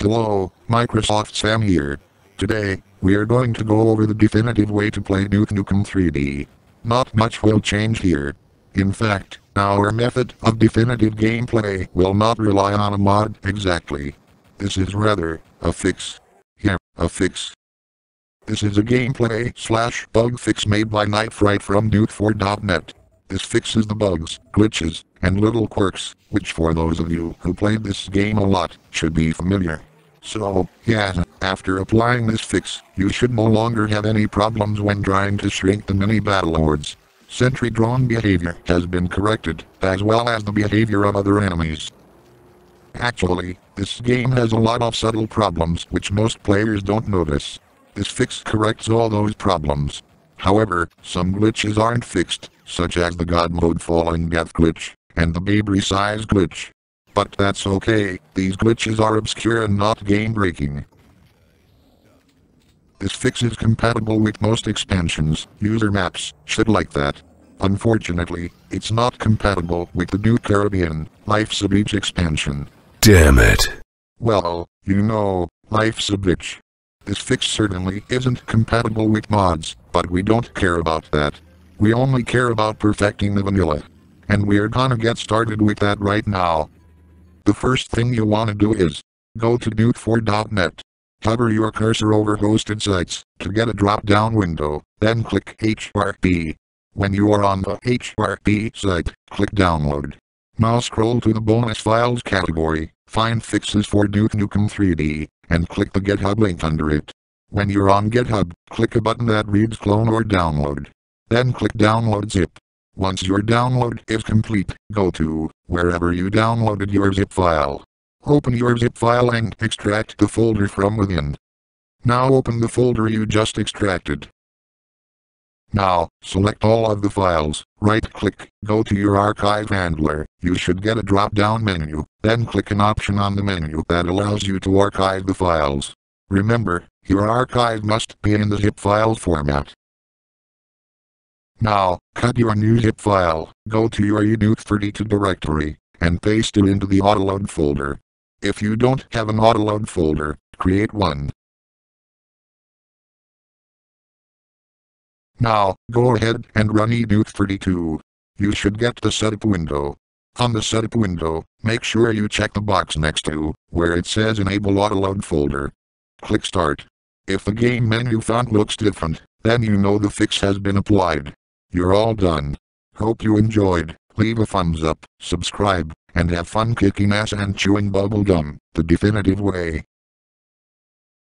Hello, Microsoft Sam here. Today, we are going to go over the definitive way to play Duke Nukem 3D. Not much will change here. In fact, our method of definitive gameplay will not rely on a mod exactly. This is rather a fix. Here, a fix. This is a gameplay/bug fix made by NightFright from Duke4.net. This fixes the bugs, glitches, and little quirks, which for those of you who played this game a lot, should be familiar. So, yeah, after applying this fix, you should no longer have any problems when trying to shrink the mini battlelords. Sentry drone behavior has been corrected, as well as the behavior of other enemies. Actually, this game has a lot of subtle problems which most players don't notice. This fix corrects all those problems. However, some glitches aren't fixed, such as the God Mode Falling Death glitch, and the Baby Size glitch. But that's okay, these glitches are obscure and not game-breaking. This fix is compatible with most expansions, user maps, shit like that. Unfortunately, it's not compatible with the new Caribbean, Life's a Beach expansion. Damn it. Well, you know, Life's a Bitch. This fix certainly isn't compatible with mods, but we don't care about that. We only care about perfecting the vanilla. And we're gonna get started with that right now. The first thing you wanna do is go to Duke4.net. Hover your cursor over hosted sites to get a drop-down window, then click HRP. When you are on the HRP site, click Download. Now scroll to the Bonus Files category, find Fixes for Duke Nukem 3D, and click the GitHub link under it. When you're on GitHub, click a button that reads Clone or Download. Then click Download Zip. Once your download is complete, go to wherever you downloaded your zip file. Open your zip file and extract the folder from within. Now open the folder you just extracted. Now, select all of the files, right-click, go to your archive handler, you should get a drop-down menu, then click an option on the menu that allows you to archive the files. Remember, your archive must be in the zip file format. Now, cut your new zip file, go to your eduke32 directory, and paste it into the autoload folder. If you don't have an autoload folder, create one. Now, go ahead and run eduke32. You should get the setup window. On the setup window, make sure you check the box next to where it says Enable Autoload Folder. Click Start. If the game menu font looks different, then you know the fix has been applied. You're all done. Hope you enjoyed. Leave a thumbs up, subscribe, and have fun kicking ass and chewing bubble gum the definitive way.